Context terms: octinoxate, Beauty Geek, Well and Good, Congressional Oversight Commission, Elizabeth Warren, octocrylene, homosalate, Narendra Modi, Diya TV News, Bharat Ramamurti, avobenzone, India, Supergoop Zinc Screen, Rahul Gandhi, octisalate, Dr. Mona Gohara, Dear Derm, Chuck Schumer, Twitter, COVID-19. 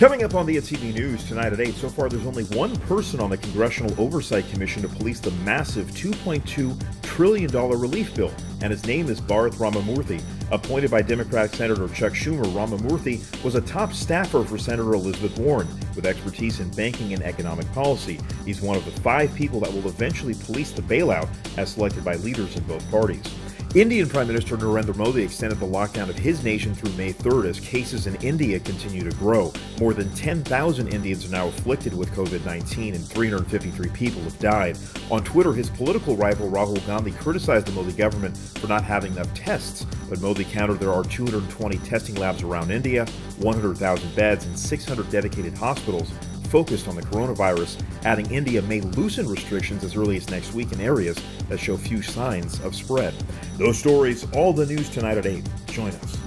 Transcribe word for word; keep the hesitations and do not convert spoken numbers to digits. Coming up on Diya T V News tonight at eight, so far there's only one person on the Congressional Oversight Commission to police the massive two point two trillion dollars relief bill, and his name is Bharat Ramamurti. Appointed by Democratic Senator Chuck Schumer, Ramamurti was a top staffer for Senator Elizabeth Warren, with expertise in banking and economic policy. He's one of the five people that will eventually police the bailout, as selected by leaders in both parties. Indian Prime Minister Narendra Modi extended the lockdown of his nation through May third as cases in India continue to grow. More than ten thousand Indians are now afflicted with COVID nineteen and three hundred fifty-three people have died. On Twitter, his political rival Rahul Gandhi criticized the Modi government for not having enough tests, but Modi countered there are two hundred twenty testing labs around India, one hundred thousand beds, and six hundred dedicated hospitals focused on the coronavirus, adding India may loosen restrictions as early as next week in areas that show few signs of spread. Those stories, all the news tonight at eight. Join us.